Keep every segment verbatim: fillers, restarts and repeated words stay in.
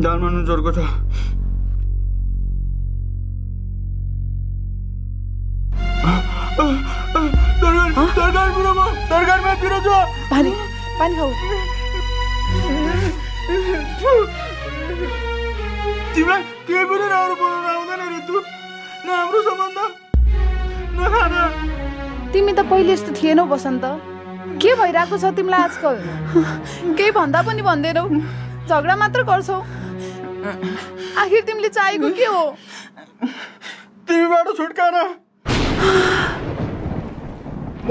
날 맞는 줄 알고 저... 달걀 밀어봐! 달걀만 밀어줘! 빨리, 빨리 가오. 지금 개불이 나오는 번호 나오는 애들도 나 아무로 삼았나? 나 하나. तिमी त पहिले यस्तो थिएनौ बसन्त के भइराको छ तिमीलाई आजकल केही भन्दा पनि भन्दैनौ झगडा मात्र गर्छौ आखिर तिमीले चाहेको के हो तिमीबाट छुटकारा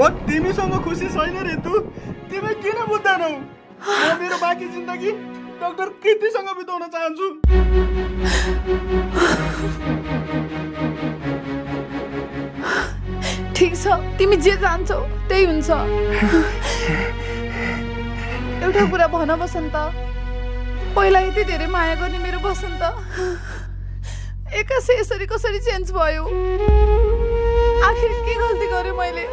म तिमीसँग खुसी छैन रे तु तिमी किन बुझ्दैनौ म मेरो बाँकी जिन्दगी डाक्टर कृतिसँग बिताउन चाहन्छु ठीक छ तिमी जे जान्छौ त्यही हुन्छ एउटा कुरा भन बसन्त पहिला यति धेरै माया गर्ने मेरो बसन्त एकैछिन यसरी कसरी चेन्ज भयो आखिर के गल्ती गरे मैले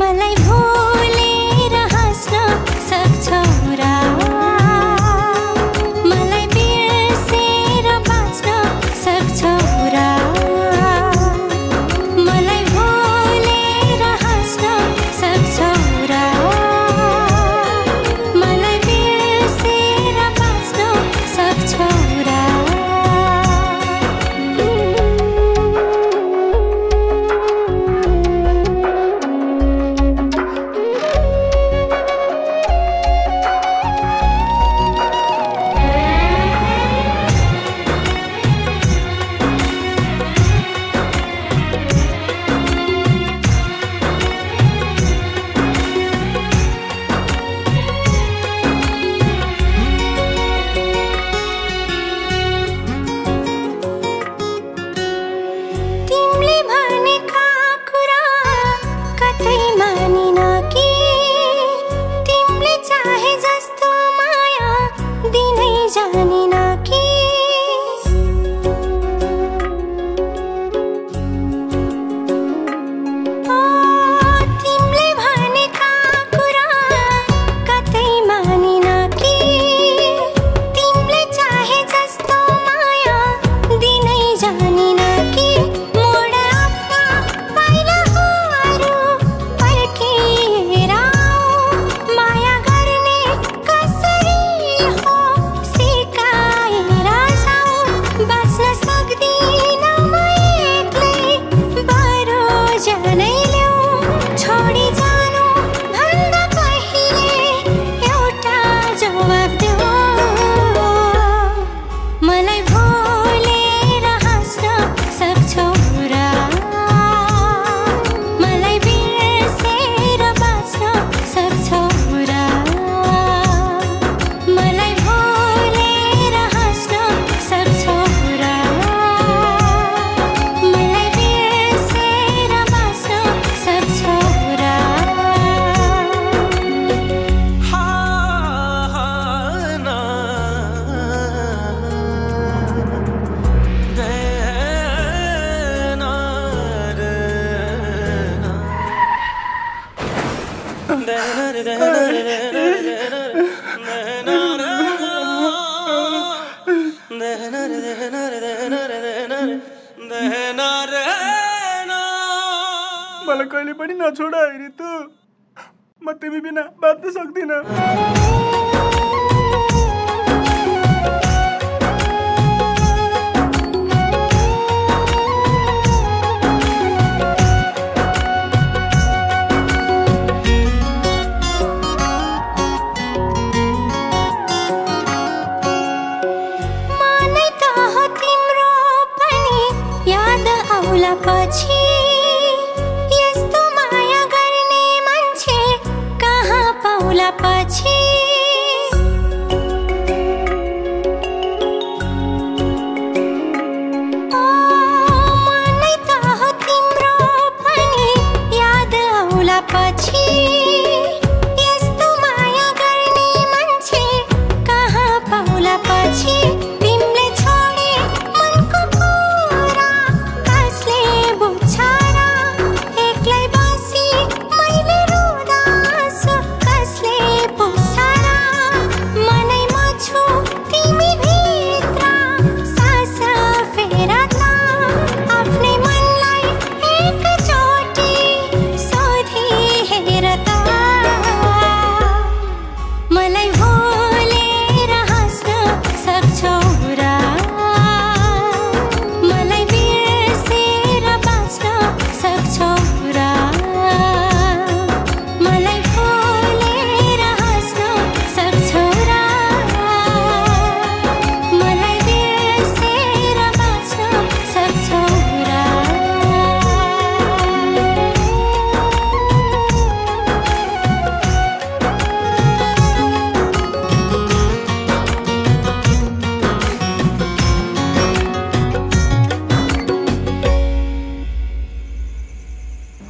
मलाई भूलेर हाँस्न सक्छौ र मलाई कहिले पनि नछोड हैरी तू म तिमी बिना बाँच्न सक्दिन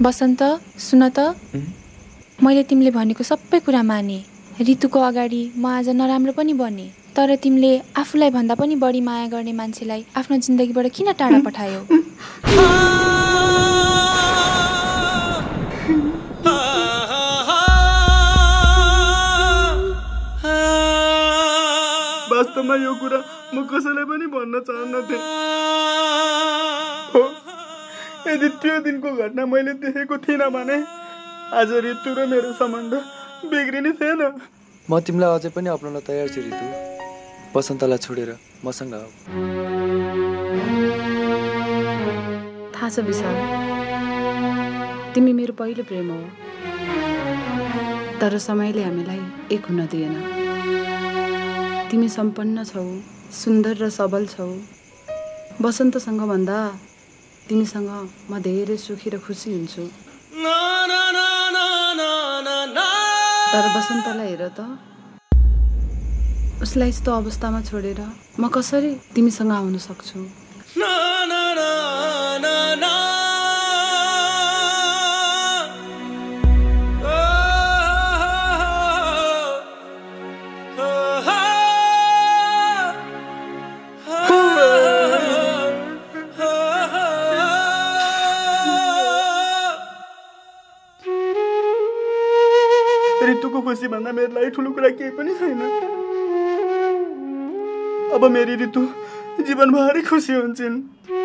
बसन्त सुन त मैले तिमीले भनेको सबै कुरा माने ऋतुको अगाडि म आज नराम्रो पनि बने तर तिमीले आफुलाई भन्दा पनि बढी माया गर्ने मान्छेलाई आफ्नो जिन्दगीबाट किन टाढा पठायो वास्तवमा यो कुरा म कसैलाई पनि भन्न चाहन्नथे यदि त्यो दिनको घटना मैले देखेको थिएन भने आज ऋतु र मेरो सम्बन्ध बिग्रिने थिएन म तिमीलाई अझै पनि अपनाउन तयार छु ऋतु बसन्तलाई छोडेर मसँग आऊ थाहा छ विशाल तिमी मेरो पहिलो प्रेम हो तर समयले हामीलाई एक हुन दिएन तिमी सम्पन्न छौ सुन्दर र सबल छौ बसन्तसँग भन्दा तिमीसँग म धेरै सुखी र खुसी हुन्छु तर बसन्तलाई हेर त उसलाई यस्तो अवस्थामा छोडेर म कसरी तिमीसँग आउन सक्छु खुशी भन्दा मेरो लागि ठुलो कुरा केही पनि छैन अब मेरी ऋतु जीवनभरि खुशी हुन्छिन्